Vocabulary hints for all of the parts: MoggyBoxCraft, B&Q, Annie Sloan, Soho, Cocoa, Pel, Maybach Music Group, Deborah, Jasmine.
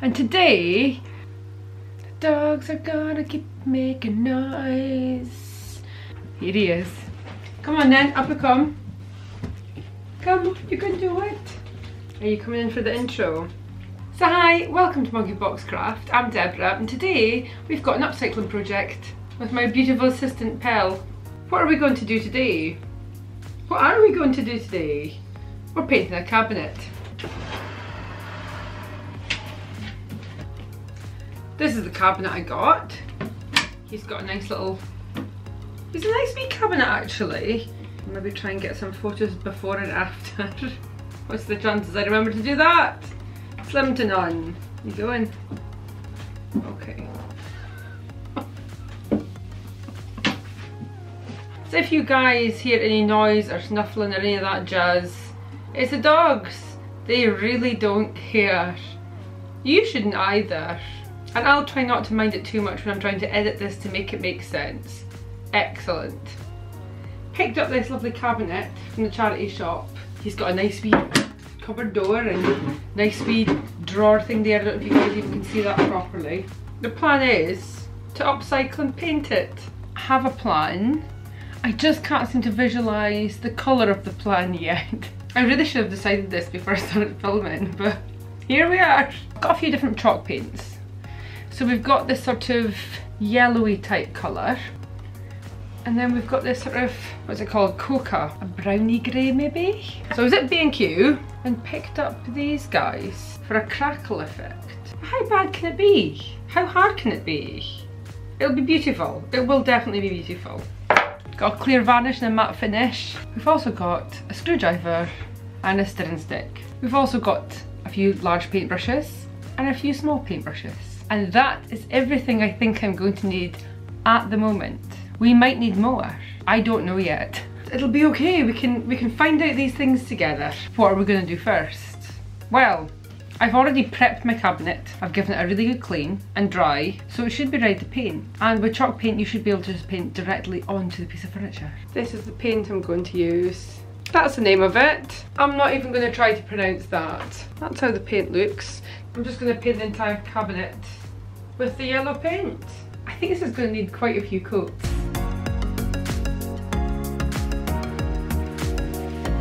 And today, the dogs are gonna keep making noise. Here he is. Come on then, up you come. Come, you can do it. Are you coming in for the intro? So hi, welcome to MoggyBoxCraft. I'm Deborah and today we've got an upcycling project with my beautiful assistant Pel. What are we going to do today? What are we going to do today? We're painting a cabinet. This is the cabinet I got. He's got a nice little, it's a nice wee cabinet actually. Maybe try and get some photos before and after. What's the chances I remember to do that? Slim to none. You doing? Okay. So if you guys hear any noise or snuffling or any of that jazz, it's the dogs. They really don't care. You shouldn't either. And I'll try not to mind it too much when I'm trying to edit this to make it make sense. Excellent. Picked up this lovely cabinet from the charity shop. He's got a nice wee cupboard door and nice wee drawer thing there. I don't know if you guys even can see that properly. The plan is to upcycle and paint it. I have a plan. I just can't seem to visualise the colour of the plan yet. I really should have decided this before I started filming, but here we are. Got a few different chalk paints. So we've got this sort of yellowy type colour, and then we've got this sort of, what's it called, Cocoa, a brownie grey maybe? So I was at B&Q and picked up these guys for a crackle effect. How bad can it be? How hard can it be? It'll be beautiful. It will definitely be beautiful. Got a clear varnish and a matte finish. We've also got a screwdriver and a stirring stick. We've also got a few large paintbrushes and a few small paintbrushes. And that is everything I think I'm going to need at the moment. We might need more. I don't know yet. It'll be okay, we can find out these things together. What are we going to do first? Well, I've already prepped my cabinet. I've given it a really good clean and dry, so it should be ready to paint. And with chalk paint you should be able to just paint directly onto the piece of furniture. This is the paint I'm going to use. That's the name of it. I'm not even going to try to pronounce that. That's how the paint looks. I'm just going to paint the entire cabinet with the yellow paint. I think this is going to need quite a few coats.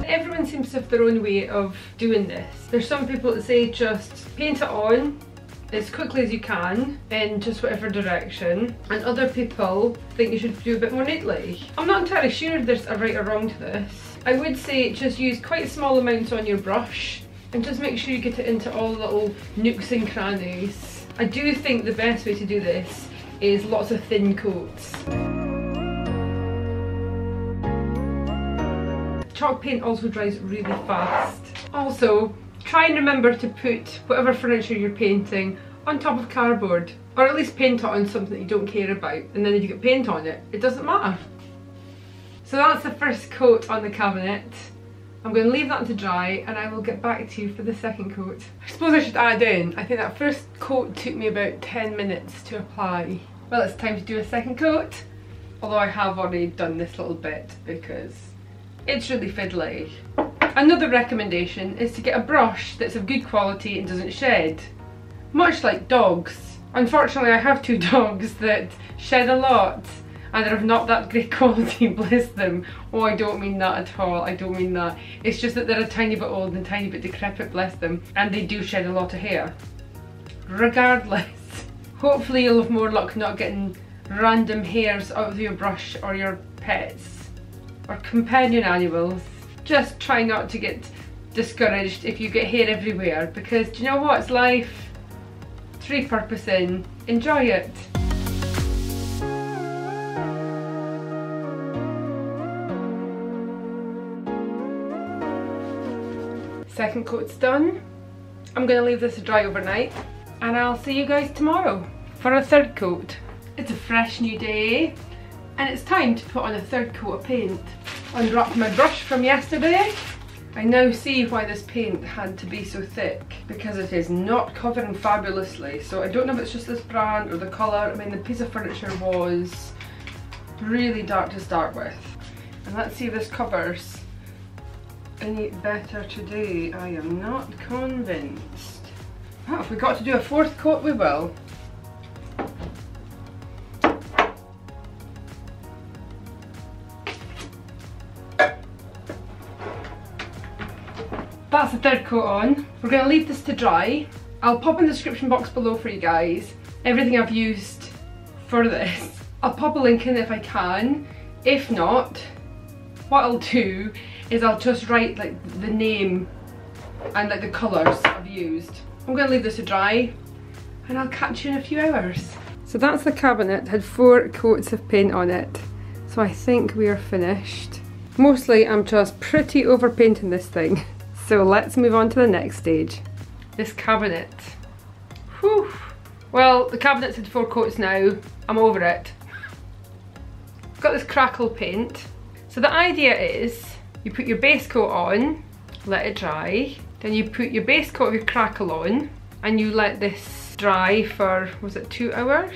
Everyone seems to have their own way of doing this. There's some people that say just paint it on as quickly as you can in just whatever direction, and other people think you should do a bit more neatly. I'm not entirely sure there's a right or wrong to this. I would say just use quite small amounts on your brush and just make sure you get it into all the little nooks and crannies. I do think the best way to do this is lots of thin coats. Chalk paint also dries really fast. Also, try and remember to put whatever furniture you're painting on top of cardboard, or at least paint it on something that you don't care about, and then if you get paint on it, it doesn't matter. So that's the first coat on the cabinet. I'm going to leave that to dry and I will get back to you for the second coat. I suppose I should add in, I think that first coat took me about 10 minutes to apply. Well, it's time to do a second coat, although I have already done this little bit because it's really fiddly. Another recommendation is to get a brush that's of good quality and doesn't shed, much like dogs. Unfortunately, I have two dogs that shed a lot. And they're of not that great quality, bless them. Oh, I don't mean that at all, I don't mean that. It's just that they're a tiny bit old and a tiny bit decrepit, bless them, and they do shed a lot of hair. Regardless, hopefully you'll have more luck not getting random hairs out of your brush or your pets or companion animals. Just try not to get discouraged if you get hair everywhere, because do you know what, it's life. It's repurposing, enjoy it. Second coat's done. I'm going to leave this to dry overnight and I'll see you guys tomorrow for a third coat. It's a fresh new day and it's time to put on a third coat of paint. Unwrapped my brush from yesterday. I now see why this paint had to be so thick, because it is not covering fabulously. So I don't know if it's just this brand or the colour. I mean, the piece of furniture was really dark to start with. And let's see if this covers any better today. I am not convinced. Oh, if we've got to do a fourth coat, we will. That's the third coat on. We're going to leave this to dry. I'll pop in the description box below for you guys everything I've used for this. I'll pop a link in if I can. If not, what I'll do is I'll just write like the name and like the colours I've used. I'm going to leave this to dry and I'll catch you in a few hours. So that's the cabinet. It had four coats of paint on it. So I think we are finished. Mostly I'm just pretty over painting this thing. So let's move on to the next stage. This cabinet. Whew. Well, the cabinet's had four coats now. I'm over it. I've got this crackle paint. So the idea is you put your base coat on, let it dry. Then you put your base coat of your crackle on and you let this dry for, was it 2 hours?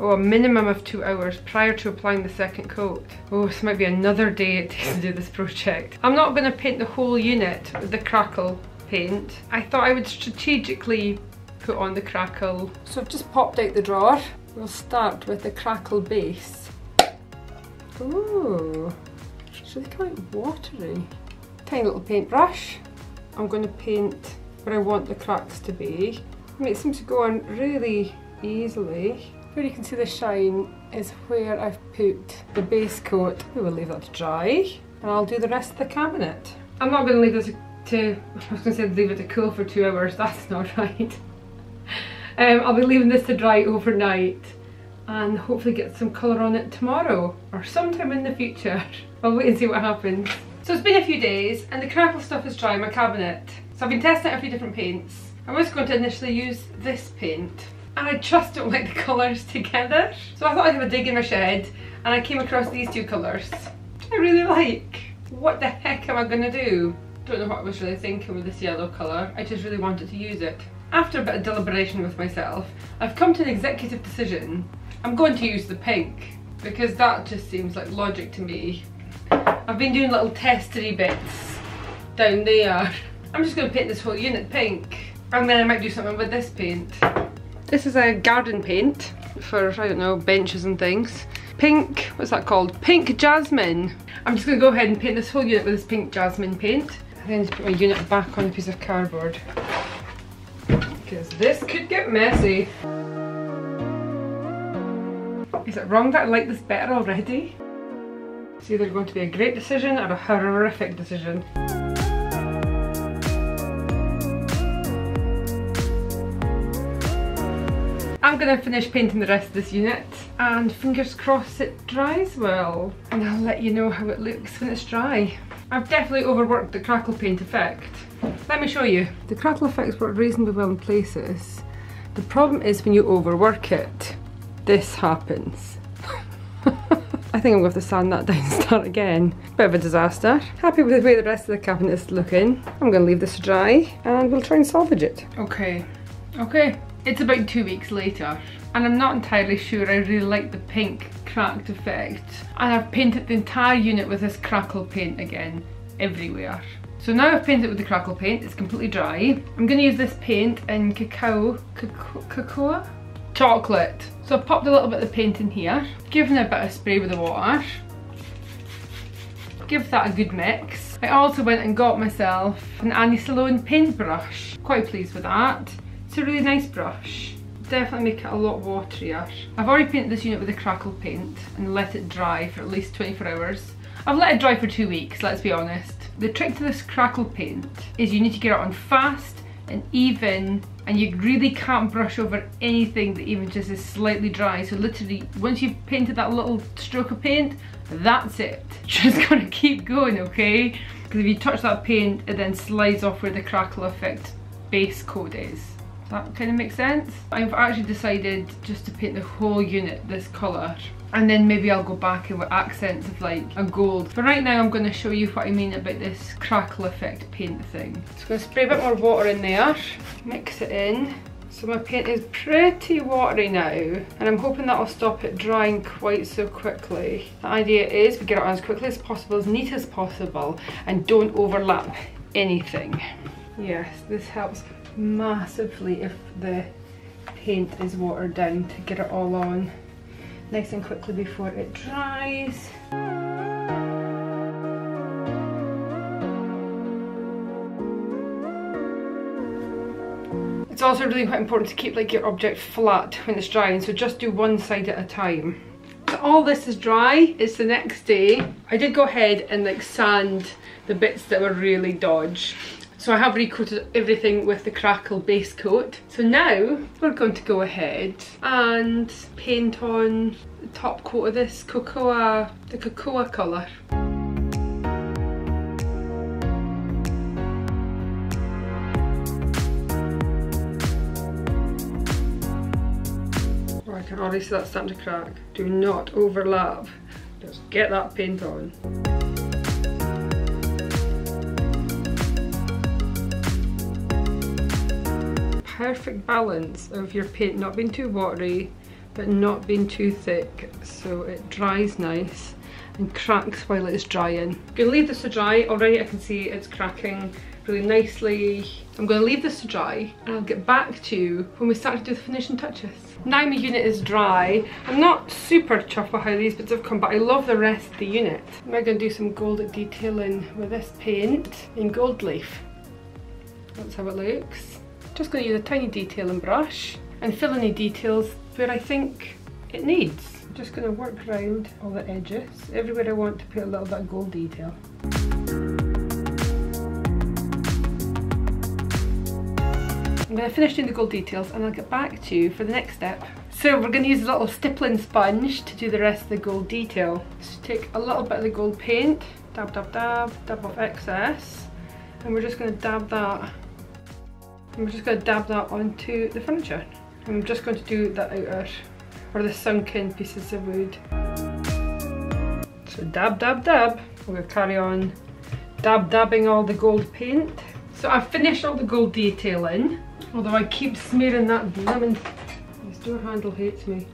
Oh, a minimum of 2 hours prior to applying the second coat. Oh, this might be another day it takes to do this project. I'm not going to paint the whole unit with the crackle paint. I thought I would strategically put on the crackle. So I've just popped out the drawer. We'll start with the crackle base. Ooh, it's really quite watery. Tiny little paintbrush. I'm going to paint where I want the cracks to be. I mean, it seems to go on really easily. Where you can see the shine is where I've put the base coat. We will leave that to dry and I'll do the rest of the cabinet. I'm not going to leave this to, I was going to say leave it to cool for 2 hours, that's not right. I'll be leaving this to dry overnight and hopefully get some colour on it tomorrow or sometime in the future. I'll wait and see what happens. So it's been a few days and the crackle stuff is dry in my cabinet. So I've been testing out a few different paints. I was going to initially use this paint and I just don't like the colours together. So I thought I'd have a dig in my shed and I came across these two colours, which I really like. What the heck am I going to do? Don't know what I was really thinking with this yellow colour, I just really wanted to use it. After a bit of deliberation with myself, I've come to an executive decision. I'm going to use the pink, because that just seems like logic to me. I've been doing little testery bits down there. I'm just going to paint this whole unit pink, and then I might do something with this paint. This is a garden paint for, I don't know, benches and things. Pink, what's that called? Pink jasmine. I'm just going to go ahead and paint this whole unit with this pink jasmine paint. I need to put my unit back on a piece of cardboard because this could get messy. Is it wrong that I like this better already? It's either going to be a great decision or a horrific decision. I'm going to finish painting the rest of this unit and fingers crossed it dries well, and I'll let you know how it looks when it's dry. I've definitely overworked the crackle paint effect. Let me show you. The crackle effects work reasonably well in places. The problem is when you overwork it, this happens. I think I'm going to have to sand that down and start again. Bit of a disaster. Happy with the way the rest of the cabinet is looking. I'm going to leave this to dry and we'll try and salvage it. Okay. Okay. It's about 2 weeks later and I'm not entirely sure I really like the pink cracked effect, and I've painted the entire unit with this crackle paint again everywhere. So now I've painted with the crackle paint, it's completely dry. I'm going to use this paint in cocoa chocolate. So I've popped a little bit of the paint in here, given a bit of spray with the water, give that a good mix. I also went and got myself an Annie Sloan paintbrush, quite pleased with that. It's a really nice brush. Definitely make it a lot waterier. I've already painted this unit with a crackle paint and let it dry for at least 24 hours. I've let it dry for 2 weeks, let's be honest. The trick to this crackle paint is you need to get it on fast and even, and you really can't brush over anything that even just is slightly dry. So literally, once you've painted that little stroke of paint, that's it. Just gotta keep going, okay? Because if you touch that paint, it then slides off where the crackle effect base coat is. That kind of makes sense. I've actually decided just to paint the whole unit this colour, and then maybe I'll go back in with accents of like a gold. But right now I'm going to show you what I mean about this crackle effect paint thing. So I'm going to spray a bit more water in there, mix it in. So my paint is pretty watery now, and I'm hoping that'll stop it drying quite so quickly. The idea is we get it on as quickly as possible, as neat as possible, and don't overlap anything. Yes, this helps massively if the paint is watered down to get it all on nice and quickly before it dries. It's also really quite important to keep like your object flat when it's drying, so just do one side at a time. So all this is dry, it's the next day. I did go ahead and like sand the bits that were really dodgy. So I have recoated everything with the Crackle base coat. So now we're going to go ahead and paint on the top coat of this cocoa, the cocoa colour. Oh, I can already see that starting to crack. Do not overlap. Just get that paint on. Perfect balance of your paint not being too watery but not being too thick, so it dries nice and cracks while it's drying. I'm going to leave this to dry. Already I can see it's cracking really nicely. I'm going to leave this to dry and I'll get back to you when we start to do the finishing touches. Now my unit is dry. I'm not super chuffed with how these bits have come, but I love the rest of the unit. We're going to do some gold detailing with this paint in gold leaf. That's how it looks. Just going to use a tiny detailing brush and fill any details where I think it needs. I'm just going to work around all the edges, everywhere I want to put a little bit of gold detail. I'm going to finish doing the gold details and I'll get back to you for the next step. So we're going to use a little stippling sponge to do the rest of the gold detail. So take a little bit of the gold paint, dab, dab, dab, dab off excess, and we're just going to dab that. I'm just going to dab that onto the furniture. I'm just going to do the outer, or the sunken pieces of wood. So dab, dab, dab. We're going to carry on dabbing all the gold paint. So I've finished all the gold detailing, although I keep smearing that blooming. This door handle hates me.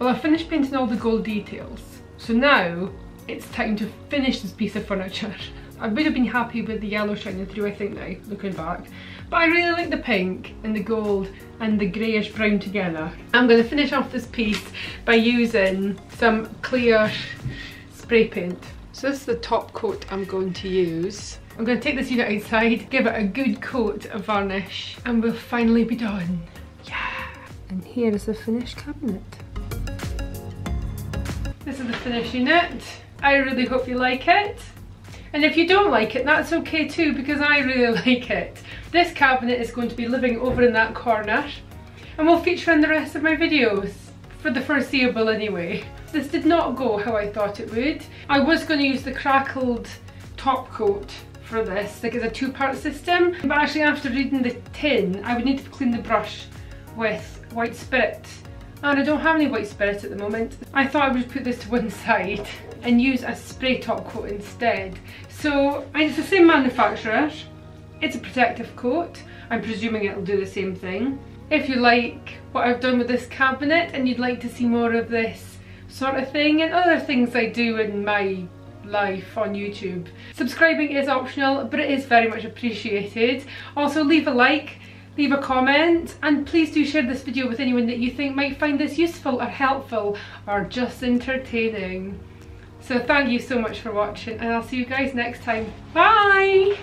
Well, I've finished painting all the gold details. So now it's time to finish this piece of furniture. I would have been happy with the yellow shining through, I think, now, looking back. But I really like the pink and the gold and the greyish brown together. I'm going to finish off this piece by using some clear spray paint. So this is the top coat I'm going to use. I'm going to take this unit outside, give it a good coat of varnish, and we'll finally be done. Yeah! And here is the finished cabinet. This is the finished unit. I really hope you like it. And if you don't like it, that's okay too, because I really like it. This cabinet is going to be living over in that corner and will feature in the rest of my videos, for the foreseeable anyway. This did not go how I thought it would. I was going to use the crackled top coat for this, like it's a two-part system, but actually after reading the tin, I would need to clean the brush with white spirit. And I don't have any white spirit at the moment. I thought I would put this to one side and use a spray top coat instead. So, and it's the same manufacturer. It's a protective coat. I'm presuming it'll do the same thing. If you like what I've done with this cabinet and you'd like to see more of this sort of thing and other things I do in my life on YouTube, subscribing is optional, but it is very much appreciated. Also, leave a like. Leave a comment, and please do share this video with anyone that you think might find this useful or helpful or just entertaining. So thank you so much for watching, and I'll see you guys next time. Bye!